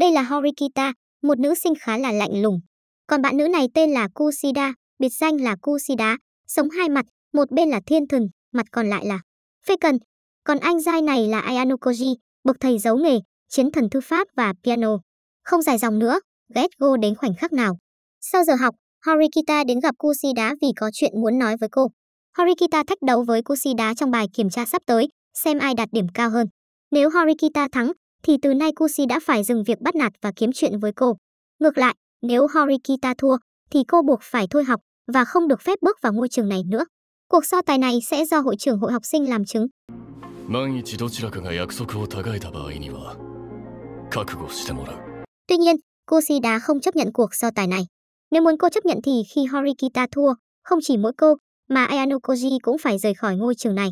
Đây là Horikita, một nữ sinh khá là lạnh lùng. Còn bạn nữ này tên là Kushida, biệt danh là Kushida, sống hai mặt, một bên là thiên thần, mặt còn lại là phê cần. Còn anh giai này là Ayanokoji, bậc thầy giấu nghề, chiến thần thư pháp và piano. Không dài dòng nữa, ghét go đến khoảnh khắc nào. Sau giờ học, Horikita đến gặp Kushida vì có chuyện muốn nói với cô. Horikita thách đấu với Kushida trong bài kiểm tra sắp tới, xem ai đạt điểm cao hơn. Nếu Horikita thắng, thì từ nay Kushida phải dừng việc bắt nạt và kiếm chuyện với cô. Ngược lại, nếu Horikita thua, thì cô buộc phải thôi học và không được phép bước vào ngôi trường này nữa. Cuộc so tài này sẽ do hội trưởng hội học sinh làm chứng. Tuy nhiên, Kushida không chấp nhận cuộc so tài này. Nếu muốn cô chấp nhận thì khi Horikita thua, không chỉ mỗi cô, mà Ayanokoji cũng phải rời khỏi ngôi trường này.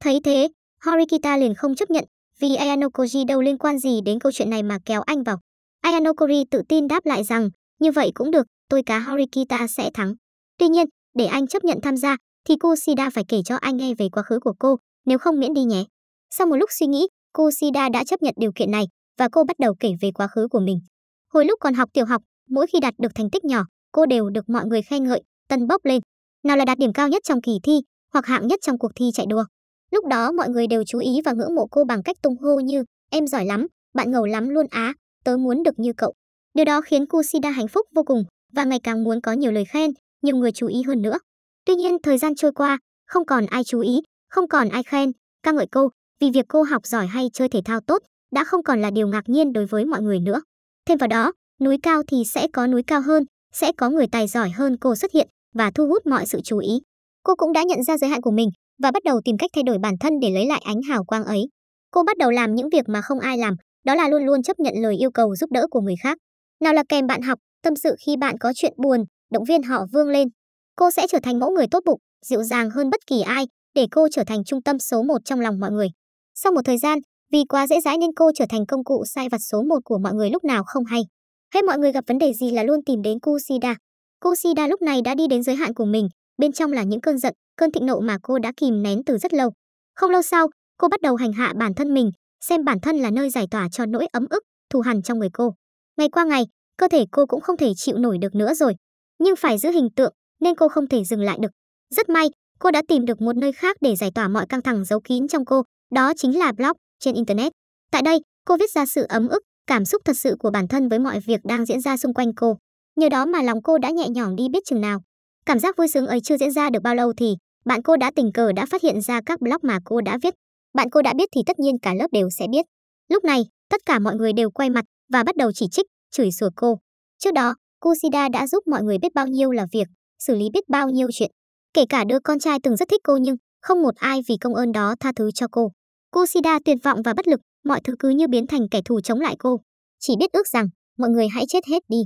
Thấy thế, Horikita liền không chấp nhận, vì Ayanokoji đâu liên quan gì đến câu chuyện này mà kéo anh vào. Ayanokoji tự tin đáp lại rằng, như vậy cũng được, tôi cá Horikita sẽ thắng. Tuy nhiên, để anh chấp nhận tham gia, thì Kushida phải kể cho anh nghe về quá khứ của cô, nếu không miễn đi nhé. Sau một lúc suy nghĩ, Kushida đã chấp nhận điều kiện này, và cô bắt đầu kể về quá khứ của mình. Hồi lúc còn học tiểu học, mỗi khi đạt được thành tích nhỏ, cô đều được mọi người khen ngợi, tân bốc lên. Nào là đạt điểm cao nhất trong kỳ thi, hoặc hạng nhất trong cuộc thi chạy đua. Lúc đó mọi người đều chú ý và ngưỡng mộ cô bằng cách tung hô như em giỏi lắm, bạn ngầu lắm luôn á, tớ muốn được như cậu. Điều đó khiến Kushida hạnh phúc vô cùng và ngày càng muốn có nhiều lời khen, nhiều người chú ý hơn nữa. Tuy nhiên thời gian trôi qua, không còn ai chú ý, không còn ai khen, ca ngợi cô, vì việc cô học giỏi hay chơi thể thao tốt đã không còn là điều ngạc nhiên đối với mọi người nữa. Thêm vào đó, núi cao thì sẽ có núi cao hơn, sẽ có người tài giỏi hơn cô xuất hiện và thu hút mọi sự chú ý. Cô cũng đã nhận ra giới hạn của mình và bắt đầu tìm cách thay đổi bản thân để lấy lại ánh hào quang ấy. Cô bắt đầu làm những việc mà không ai làm, đó là luôn luôn chấp nhận lời yêu cầu giúp đỡ của người khác. Nào là kèm bạn học, tâm sự khi bạn có chuyện buồn, động viên họ vươn lên. Cô sẽ trở thành mẫu người tốt bụng, dịu dàng hơn bất kỳ ai, để cô trở thành trung tâm số 1 trong lòng mọi người. Sau một thời gian, vì quá dễ dãi nên cô trở thành công cụ sai vặt số 1 của mọi người lúc nào không hay. Hết mọi người gặp vấn đề gì là luôn tìm đến Kushida. Kushida lúc này đã đi đến giới hạn của mình, bên trong là những cơn giận, cơn thịnh nộ mà cô đã kìm nén từ rất lâu. Không lâu sau, cô bắt đầu hành hạ bản thân mình, xem bản thân là nơi giải tỏa cho nỗi ấm ức, thù hằn trong người cô. Ngày qua ngày, cơ thể cô cũng không thể chịu nổi được nữa rồi. Nhưng phải giữ hình tượng, nên cô không thể dừng lại được. Rất may, cô đã tìm được một nơi khác để giải tỏa mọi căng thẳng giấu kín trong cô, đó chính là blog trên Internet. Tại đây, cô viết ra sự ấm ức, cảm xúc thật sự của bản thân với mọi việc đang diễn ra xung quanh cô. Nhờ đó mà lòng cô đã nhẹ nhõm đi biết chừng nào. Cảm giác vui sướng ấy chưa diễn ra được bao lâu thì bạn cô đã tình cờ đã phát hiện ra các blog mà cô đã viết. Bạn cô đã biết thì tất nhiên cả lớp đều sẽ biết. Lúc này, tất cả mọi người đều quay mặt và bắt đầu chỉ trích, chửi rủa cô. Trước đó, Kushida đã giúp mọi người biết bao nhiêu là việc, xử lý biết bao nhiêu chuyện. Kể cả đứa con trai từng rất thích cô nhưng không một ai vì công ơn đó tha thứ cho cô. Kushida tuyệt vọng và bất lực, mọi thứ cứ như biến thành kẻ thù chống lại cô. Chỉ biết ước rằng mọi người hãy chết hết đi.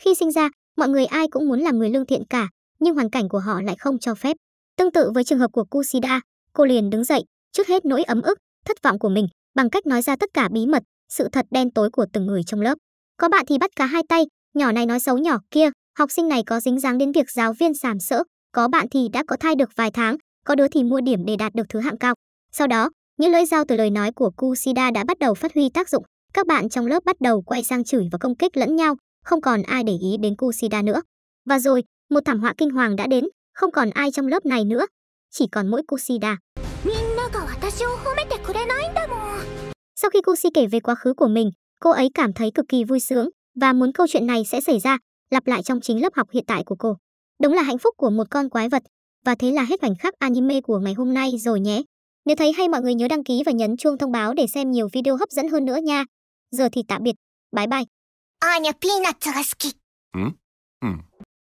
Khi sinh ra, mọi người ai cũng muốn làm người lương thiện cả, nhưng hoàn cảnh của họ lại không cho phép. Tương tự với trường hợp của Kushida, cô liền đứng dậy, trút hết nỗi ấm ức, thất vọng của mình bằng cách nói ra tất cả bí mật, sự thật đen tối của từng người trong lớp. Có bạn thì bắt cá hai tay, nhỏ này nói xấu nhỏ kia, học sinh này có dính dáng đến việc giáo viên sàm sỡ, có bạn thì đã có thai được vài tháng, có đứa thì mua điểm để đạt được thứ hạng cao. Sau đó, những lưỡi dao từ lời nói của Kushida đã bắt đầu phát huy tác dụng, các bạn trong lớp bắt đầu quay sang chửi và công kích lẫn nhau, không còn ai để ý đến Kushida nữa. Và rồi, một thảm họa kinh hoàng đã đến, không còn ai trong lớp này nữa, chỉ còn mỗi Kushida. Sau khi Kushida kể về quá khứ của mình, cô ấy cảm thấy cực kỳ vui sướng và muốn câu chuyện này sẽ xảy ra, lặp lại trong chính lớp học hiện tại của cô. Đúng là hạnh phúc của một con quái vật. Và thế là hết khoảnh khắc anime của ngày hôm nay rồi nhé. Nếu thấy hay mọi người nhớ đăng ký và nhấn chuông thông báo để xem nhiều video hấp dẫn hơn nữa nha. Giờ thì tạm biệt, bye bye.